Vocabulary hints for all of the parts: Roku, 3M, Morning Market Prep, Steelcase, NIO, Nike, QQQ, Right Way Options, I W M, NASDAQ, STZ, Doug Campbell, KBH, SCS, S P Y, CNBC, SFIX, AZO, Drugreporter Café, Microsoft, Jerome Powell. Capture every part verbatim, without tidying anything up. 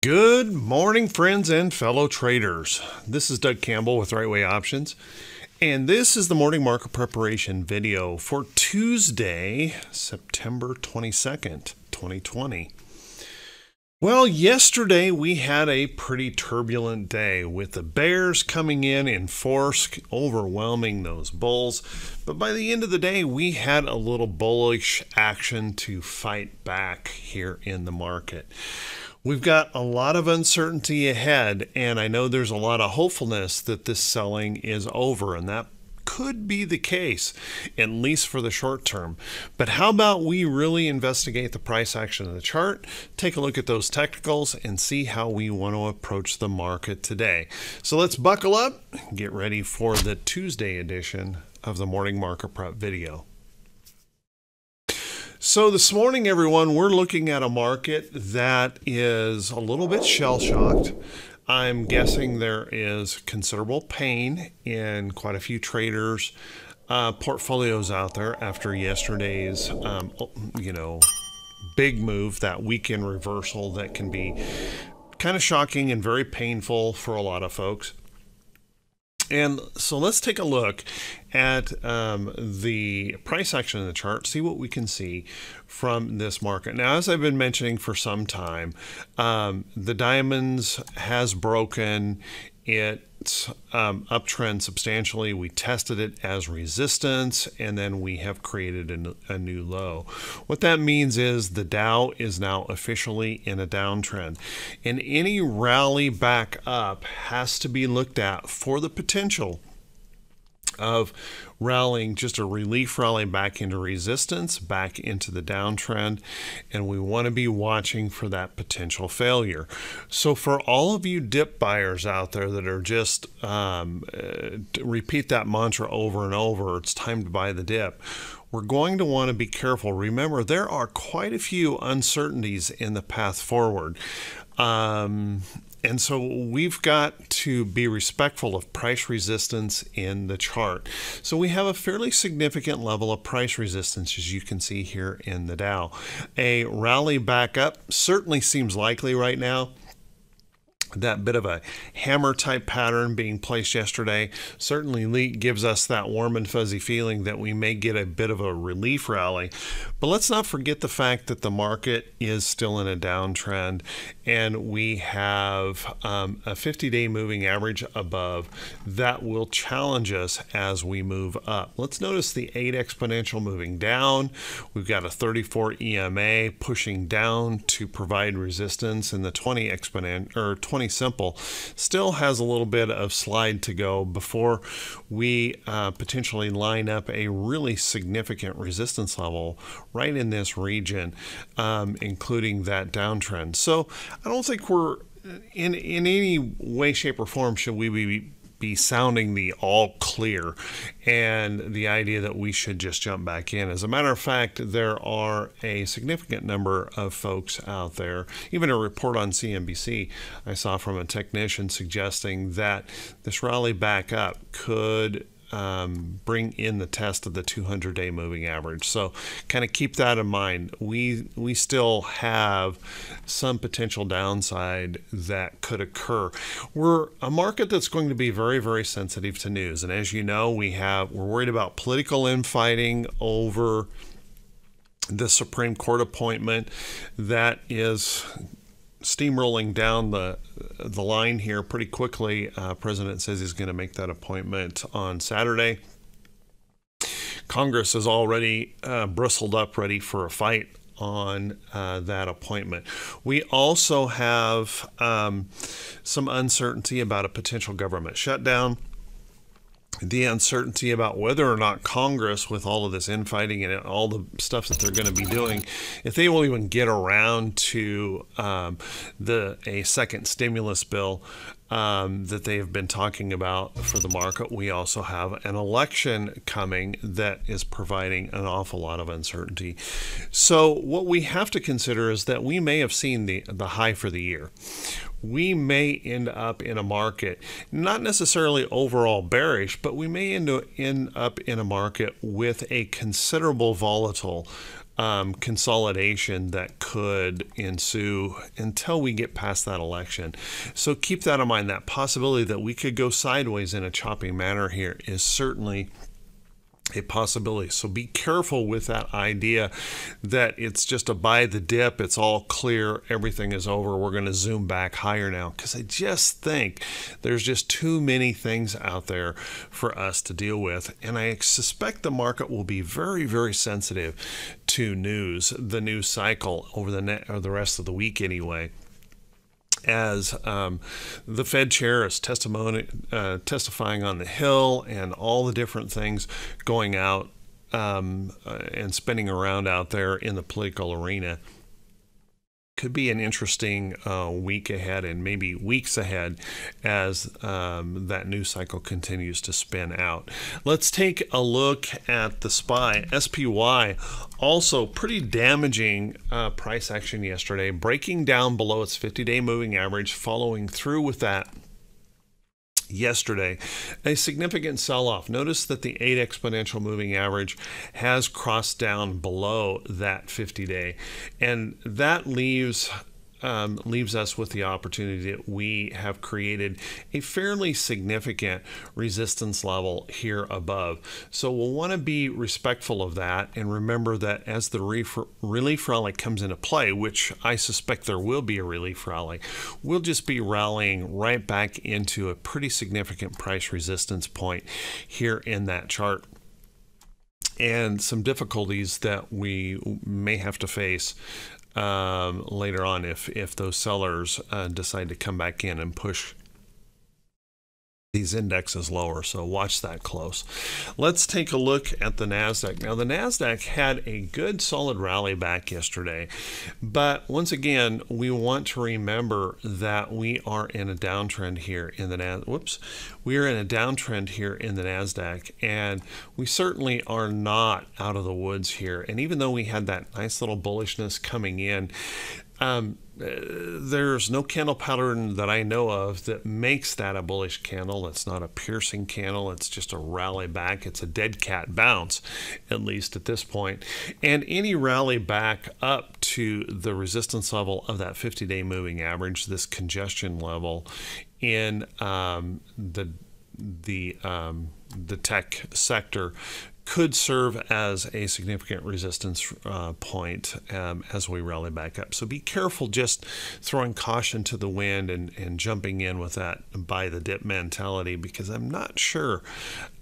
Good morning, friends and fellow traders. This is Doug Campbell with Right Way Options, and this is the morning market preparation video for Tuesday, September twenty-second, twenty twenty. Well, yesterday we had a pretty turbulent day with the bears coming in in force, overwhelming those bulls. But by the end of the day, we had a little bullish action to fight back here in the market. We've got a lot of uncertainty ahead, and I know there's a lot of hopefulness that this selling is over, and that could be the case, at least for the short term. But how about we really investigate the price action of the chart, take a look at those technicals, and see how we want to approach the market today. So let's buckle up and get ready for the Tuesday edition of the Morning Market Prep video. So this morning, everyone, we're looking at a market that is a little bit shell-shocked. I'm guessing there is considerable pain in quite a few traders' uh, portfolios out there after yesterday's, um, you know, big move, that weekend reversal that can be kind of shocking and very painful for a lot of folks. And so let's take a look at um, the price action of the chart, see what we can see from this market. Now, as I've been mentioning for some time, um, the diamonds has broken its um, uptrend substantially. We tested it as resistance, and then we have created a, a new low. What that means is the Dow is now officially in a downtrend, and any rally back up has to be looked at for the potential of rallying, just a relief rally back into resistance, back into the downtrend, and we want to be watching for that potential failure. So for all of you dip buyers out there that are just um, uh, repeat that mantra over and over, it's time to buy the dip, we're going to want to be careful. Remember, there are quite a few uncertainties in the path forward. Um, And so we've got to be respectful of price resistance in the chart. So we have a fairly significant level of price resistance, as you can see here in the Dow. A rally back up certainly seems likely right now. That bit of a hammer type pattern being placed yesterday certainly gives us that warm and fuzzy feeling that we may get a bit of a relief rally. But let's not forget the fact that the market is still in a downtrend, and we have um, a fifty-day moving average above that will challenge us as we move up. Let's notice the eight exponential moving down. We've got a thirty-four E M A pushing down to provide resistance, and the twenty exponent or twenty simple still has a little bit of slide to go before we uh, potentially line up a really significant resistance level right in this region, um, including that downtrend. So I don't think we're in in any way, shape, or form should we be be sounding the all clear and the idea that we should just jump back in. As a matter of fact, there are a significant number of folks out there, even a report on C N B C I saw from a technician suggesting that this rally back up could um, bring in the test of the two hundred day moving average. So kind of keep that in mind. We, we still have some potential downside that could occur. We're a market that's going to be very, very sensitive to news. And as you know, we have, we're worried about political infighting over the Supreme Court appointment that is steamrolling down the the line here pretty quickly. Uh, president says he's going to make that appointment on Saturday. Congress is already uh, bristled up, ready for a fight on uh, that appointment. We also have um, some uncertainty about a potential government shutdown. the uncertainty about whether or not Congress, with all of this infighting and all the stuff that they're going to be doing, if they will even get around to um, the a second stimulus bill um, that they have been talking about for the market. We also have an election coming that is providing an awful lot of uncertainty. So what we have to consider is that we may have seen the, the high for the year. We may end up in a market, not necessarily overall bearish, but we may end up in a market with a considerable volatile um, consolidation that could ensue until we get past that election. So keep that in mind. That possibility that we could go sideways in a choppy manner here is certainly a possibility. So be careful with that idea that it's just a buy the dip, it's all clear, everything is over, we're going to zoom back higher now, because I just think there's just too many things out there for us to deal with. And I suspect the market will be very, very sensitive to news, the news cycle over the net or the rest of the week anyway, as um, the Fed chair is testimony, uh, testifying on the Hill and all the different things going out um, and spinning around out there in the political arena. Could be an interesting uh, week ahead and maybe weeks ahead as um, that news cycle continues to spin out. Let's take a look at the S P Y. S P Y, also pretty damaging uh, price action yesterday, breaking down below its fifty-day moving average, following through with that yesterday, a significant sell-off. Notice that the eight exponential moving average has crossed down below that fifty-day, and that leaves um, leaves us with the opportunity that we have created a fairly significant resistance level here above. So we'll want to be respectful of that, and remember that as the relief rally comes into play, which I suspect there will be a relief rally, we'll just be rallying right back into a pretty significant price resistance point here in that chart, and some difficulties that we may have to face Um, later on if, if those sellers uh, decide to come back in and push these indexes lower. So watch that close. Let's take a look at the NASDAQ. Now the NASDAQ had a good solid rally back yesterday, but once again, we want to remember that we are in a downtrend here in the NASDAQ. Whoops. We are in a downtrend here in the NASDAQ, and we certainly are not out of the woods here. And even though we had that nice little bullishness coming in, um, there's no candle pattern that I know of that makes that a bullish candle. It's not a piercing candle. It's just a rally back. It's a dead cat bounce, at least at this point. And any rally back up to the resistance level of that fifty-day moving average, this congestion level in um, the the um, the tech sector, could serve as a significant resistance uh, point um, as we rally back up. So be careful just throwing caution to the wind and, and jumping in with that buy the dip mentality, because I'm not sure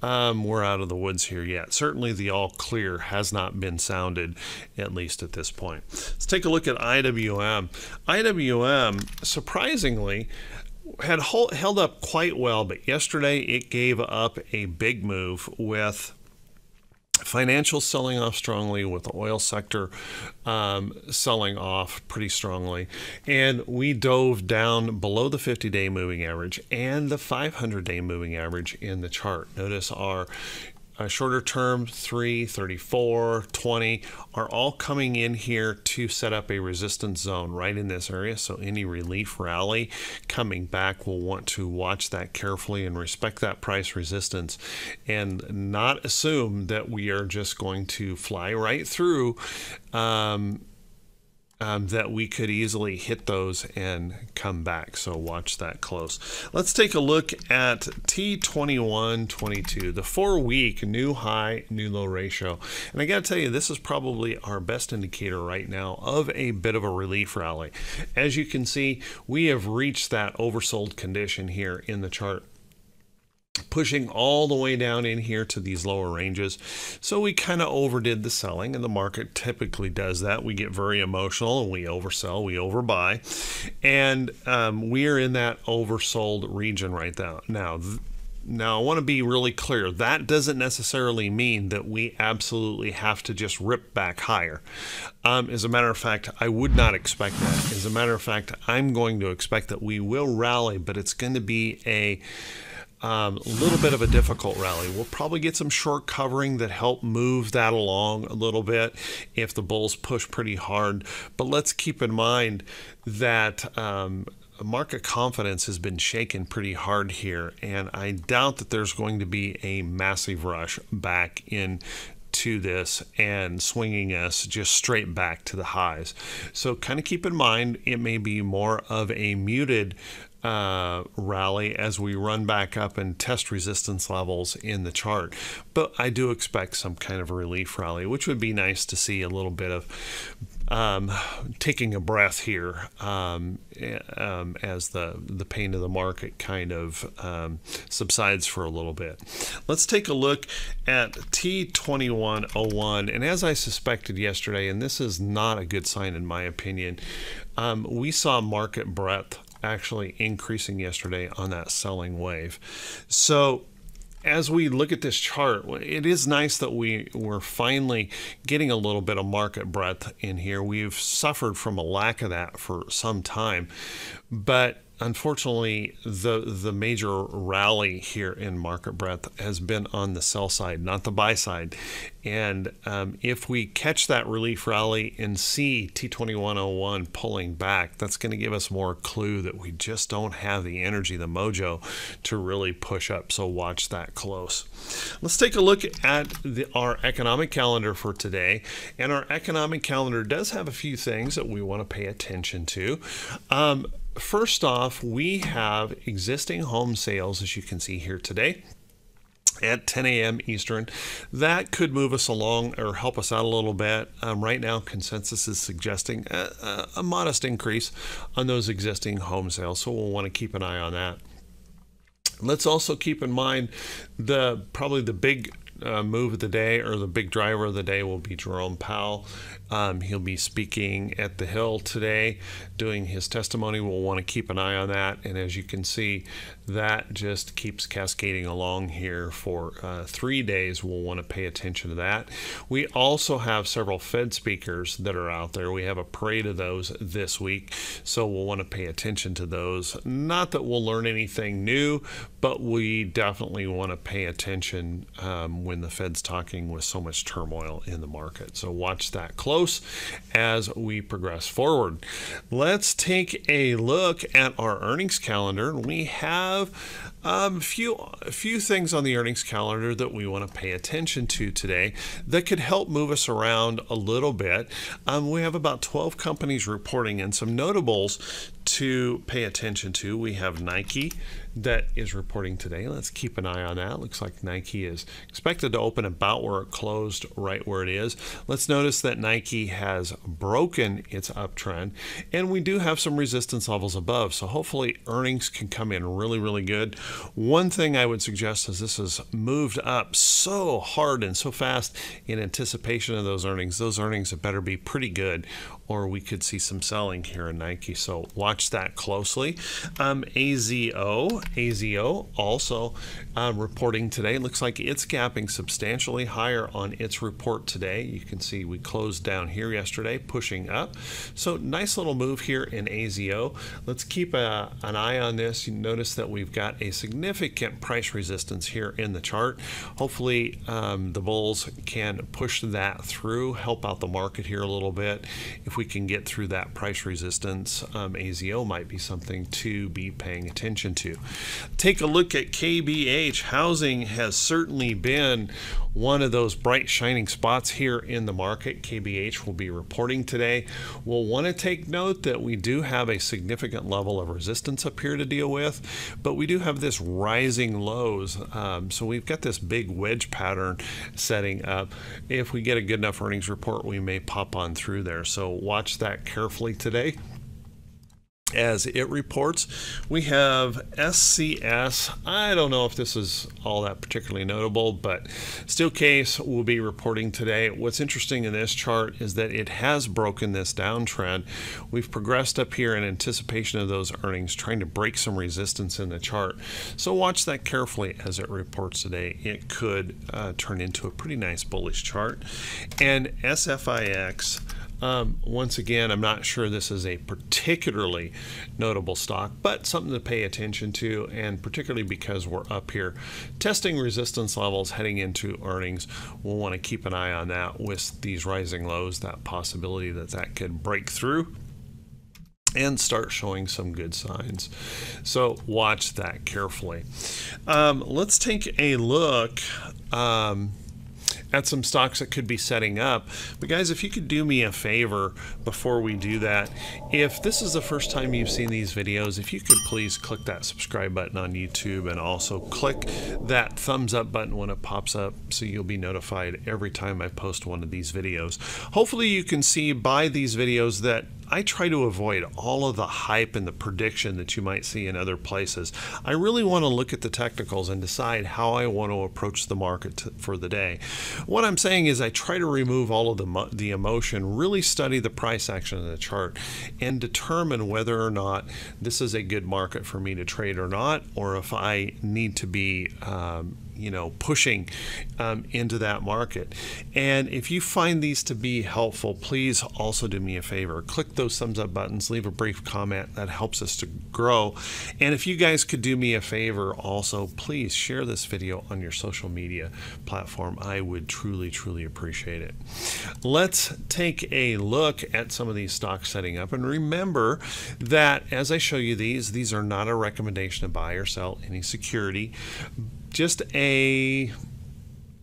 um, we're out of the woods here yet. Certainly the all clear has not been sounded, at least at this point. Let's take a look at I W M. I W M, surprisingly, had hold, held up quite well, but yesterday it gave up a big move with financials selling off strongly, with the oil sector um, selling off pretty strongly. And we dove down below the fifty-day moving average and the five hundred-day moving average in the chart. Notice our Uh, shorter term, three, thirty-four, twenty, are all coming in here to set up a resistance zone right in this area. So any relief rally coming back will want to watch that carefully and respect that price resistance, and not assume that we are just going to fly right through, um, Um, that we could easily hit those and come back. So watch that close. Let's take a look at T twenty-one twenty-two, the four-week new high, new low ratio. And I got to tell you, this is probably our best indicator right now of a bit of a relief rally. As you can see, we have reached that oversold condition here in the chart, pushing all the way down in here to these lower ranges. So we kind of overdid the selling, and the market typically does that. We get very emotional and we oversell, we overbuy, and um, we are in that oversold region right now. Now Now, I want to be really clear. That doesn't necessarily mean that we absolutely have to just rip back higher. Um, as a matter of fact, I would not expect that. As a matter of fact, I'm going to expect that we will rally, but it's going to be a um, little bit of a difficult rally. We'll probably get some short covering that help move that along a little bit if the bulls push pretty hard. But let's keep in mind that Um, market confidence has been shaken pretty hard here, and I doubt that there's going to be a massive rush back into this and swinging us just straight back to the highs. So kind of keep in mind it may be more of a muted uh, rally as we run back up and test resistance levels in the chart. But I do expect some kind of relief rally, which would be nice to see a little bit of Um, taking a breath here um, um, as the, the pain of the market kind of um, subsides for a little bit. Let's take a look at T twenty-one oh one. And as I suspected yesterday, and this is not a good sign in my opinion, um, we saw market breadth actually increasing yesterday on that selling wave. So as we look at this chart, it is nice that we we're finally getting a little bit of market breadth in here. We've suffered from a lack of that for some time, but unfortunately, the the major rally here in market breadth has been on the sell side, not the buy side. And um, if we catch that relief rally and see T twenty-one oh one pulling back, that's going to give us more clue that we just don't have the energy, the mojo to really push up. So watch that close. Let's take a look at the, our economic calendar for today. And our economic calendar does have a few things that we want to pay attention to. Um, First off, we have existing home sales, as you can see here today, at ten A M Eastern. That could move us along or help us out a little bit. Um, right now, consensus is suggesting a, a modest increase on those existing home sales, so we'll want to keep an eye on that. Let's also keep in mind the probably the big Uh, move of the day, or the big driver of the day, will be Jerome Powell. Um, he'll be speaking at the Hill today, doing his testimony. We'll want to keep an eye on that, and as you can see, that just keeps cascading along here for uh, three days. We'll want to pay attention to that. We also have several Fed speakers that are out there. We have a parade of those this week, so we'll want to pay attention to those. Not that we'll learn anything new, but we definitely want to pay attention um, when the Fed's talking with so much turmoil in the market. So watch that close as we progress forward. Let's take a look at our earnings calendar. We have um, few, a few things on the earnings calendar that we want to pay attention to today that could help move us around a little bit. Um, we have about twelve companies reporting and some notables to pay attention to. We have Nike that is reporting today. Let's keep an eye on that. Looks like Nike is expected to open about where it closed, right where it is. Let's notice that Nike has broken its uptrend, and we do have some resistance levels above, so hopefully earnings can come in really, really good. One thing I would suggest is this has moved up so hard and so fast in anticipation of those earnings. Those earnings had better be pretty good, or we could see some selling here in Nike, so watch that closely. Um, A Z O A Z O also uh, reporting today. Looks like it's gapping substantially higher on its report today. You can see we closed down here yesterday, pushing up. So nice little move here in A Z O. Let's keep a, an eye on this. You notice that we've got a significant price resistance here in the chart. Hopefully um, the bulls can push that through, help out the market here a little bit. If we can get through that price resistance, um, A Z O might be something to be paying attention to. Take a look at K B H. Housing has certainly been one of those bright shining spots here in the market. K B H will be reporting today. We'll want to take note that we do have a significant level of resistance up here to deal with, but we do have this rising lows. Um, so we've got this big wedge pattern setting up. If we get a good enough earnings report, we may pop on through there. So watch that carefully today. as it reports. We have S C S. I don't know if this is all that particularly notable, but Steelcase will be reporting today. What's interesting in this chart is that it has broken this downtrend. We've progressed up here in anticipation of those earnings, trying to break some resistance in the chart. So watch that carefully as it reports today. It could uh, turn into a pretty nice bullish chart. And S F I X, Um, once again, I'm not sure this is a particularly notable stock, but something to pay attention to, and particularly because we're up here testing resistance levels heading into earnings. We'll want to keep an eye on that with these rising lows, that possibility that that could break through and start showing some good signs. So watch that carefully. Um, let's take a look Um, at some stocks that could be setting up. But guys, if you could do me a favor before we do that, if this is the first time you've seen these videos, if you could please click that subscribe button on YouTube, and also click that thumbs up button when it pops up, so you'll be notified every time I post one of these videos. Hopefully you can see by these videos that I try to avoid all of the hype and the prediction that you might see in other places. I really want to look at the technicals and decide how I want to approach the market for the day. What I'm saying is I try to remove all of the, the emotion, really study the price action of the chart, and determine whether or not this is a good market for me to trade or not, or if I need to be um, you know, pushing um, into that market. And if you find these to be helpful, please also do me a favor. Click those thumbs up buttons, leave a brief comment. That helps us to grow. And if you guys could do me a favor also, please share this video on your social media platform. I would truly, truly appreciate it. Let's take a look at some of these stocks setting up. And remember that as I show you these, these are not a recommendation to buy or sell any security. Just a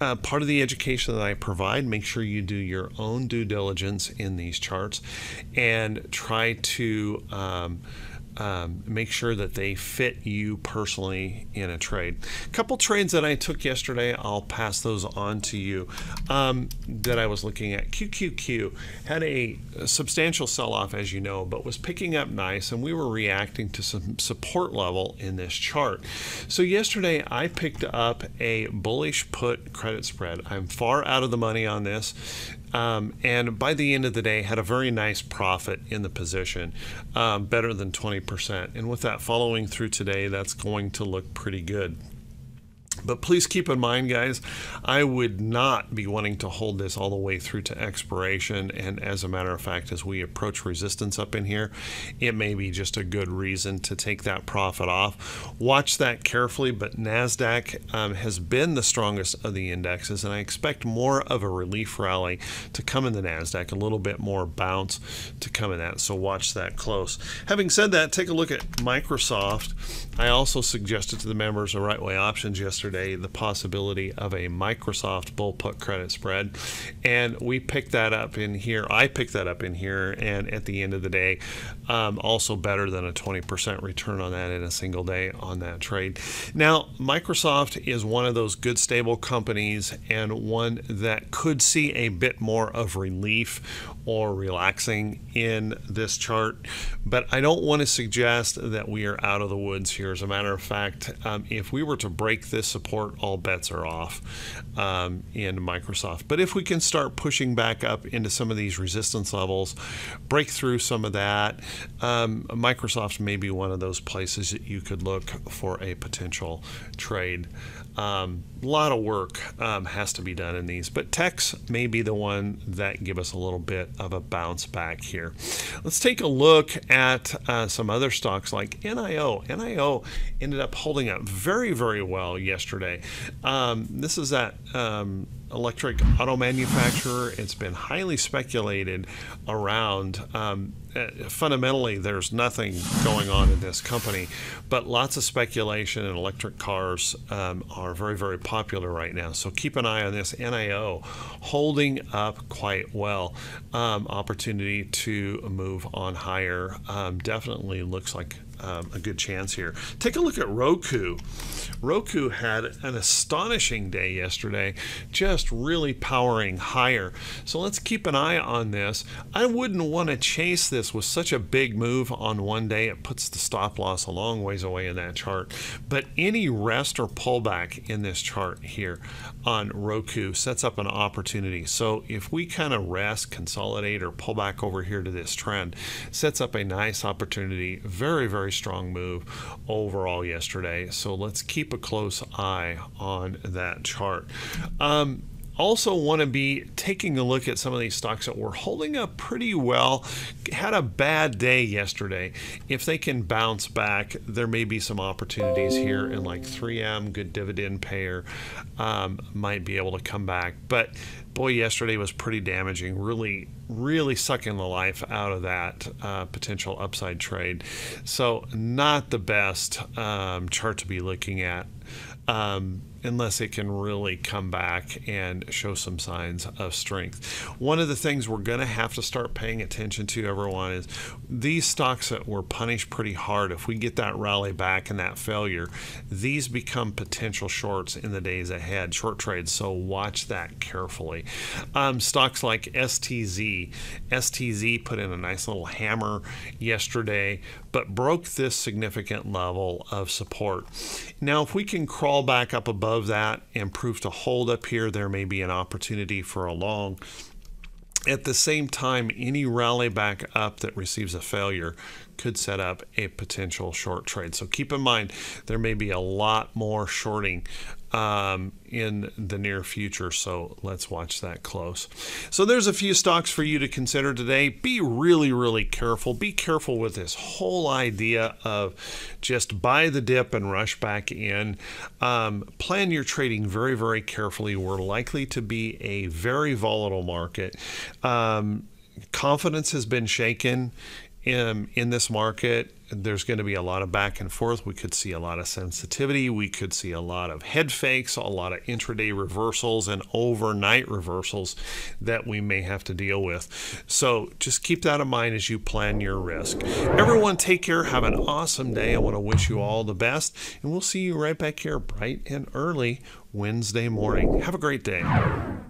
uh, part of the education that I provide. Make sure you do your own due diligence in these charts and try to um, um, make sure that they fit you personally in a trade. A couple trades that I took yesterday, I'll pass those on to you, um, that I was looking at. Q Q Q had a substantial sell-off, as you know, but was picking up nice, and we were reacting to some support level in this chart. So yesterday I picked up a bullish put credit spread. I'm far out of the money on this, um, and by the end of the day had a very nice profit in the position, um, better than twenty percent. And with that following through today, that's going to look pretty good. But please keep in mind, guys, I would not be wanting to hold this all the way through to expiration. And as a matter of fact, as we approach resistance up in here, it may be just a good reason to take that profit off. Watch that carefully. But NASDAQ um, has been the strongest of the indexes, and I expect more of a relief rally to come in the NASDAQ, a little bit more bounce to come in that. So watch that close. Having said that, take a look at Microsoft. I also suggested to the members of Right Way Options yesterday the possibility of a Microsoft bull put credit spread, and we picked that up in here. I picked that up in here, and at the end of the day, um, also better than a twenty percent return on that in a single day on that trade. Now, Microsoft is one of those good stable companies, and one that could see a bit more of relief or relaxing in this chart, but I don't want to suggest that we are out of the woods here. As a matter of fact, um, if we were to break this support, all bets are off um, in Microsoft. But if we can start pushing back up into some of these resistance levels, break through some of that, um, Microsoft may be one of those places that you could look for a potential trade. Um, a lot of work um, has to be done in these, but techs may be the one that give us a little bit of a bounce back here. Let's take a look at uh, some other stocks like N I O. N I O ended up holding up very, very well yesterday. Um, this is that um, electric auto manufacturer. It's been highly speculated around. Um, fundamentally, there's nothing going on in this company, but lots of speculation, and electric cars um, are very, very popular right now. So keep an eye on this. N I O holding up quite well. Um, opportunity to move on higher. Um, definitely looks like um, a good chance here. Take a look at Roku. Roku had an astonishing day yesterday, just really powering higher. So let's keep an eye on this. I wouldn't want to chase this with such a big move on one day. It puts the stop loss a long ways away in that chart. But any rest or pullback in this chart here on Roku sets up an opportunity. So if we kind of rest, consolidate, or pull back over here to this trend, sets up a nice opportunity. Very, very strong move overall yesterday. So let's keep a close eye on that chart. Um, Also want to be taking a look at some of these stocks that were holding up pretty well, had a bad day yesterday. If they can bounce back, there may be some opportunities here in like three M, good dividend payer, um, might be able to come back. But boy, yesterday was pretty damaging, really, really sucking the life out of that uh, potential upside trade. So not the best um, chart to be looking at. Um, unless it can really come back and show some signs of strength. One of the things we're going to have to start paying attention to, everyone, is these stocks that were punished pretty hard. If we get that rally back and that failure, these become potential shorts in the days ahead, short trades. So watch that carefully. Um, stocks like S T Z. S T Z put in a nice little hammer yesterday, but broke this significant level of support. Now, if we can crawl back up above that and prove to hold up here, there may be an opportunity for a long. At the same time, any rally back up that receives a failure could set up a potential short trade. So keep in mind, there may be a lot more shorting um, in the near future. So let's watch that close. So there's a few stocks for you to consider today. Be really, really careful. Be careful with this whole idea of just buy the dip and rush back in. Um, plan your trading very, very carefully. We're likely to be a very volatile market. Um, confidence has been shaken in, in this market. There's going to be a lot of back and forth. We could see a lot of sensitivity. We could see a lot of head fakes, a lot of intraday reversals and overnight reversals that we may have to deal with. So just keep that in mind as you plan your risk. Everyone, take care. Have an awesome day. I want to wish you all the best. And we'll see you right back here bright and early Wednesday morning. Have a great day.